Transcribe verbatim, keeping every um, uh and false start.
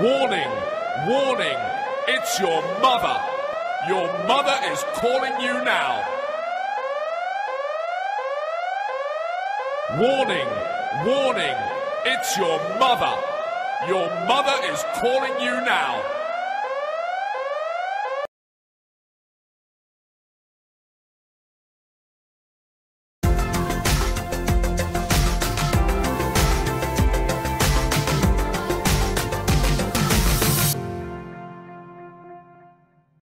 Warning, warning, it's your mother. Your mother is calling you now. Warning, warning, it's your mother. Your mother is calling you now.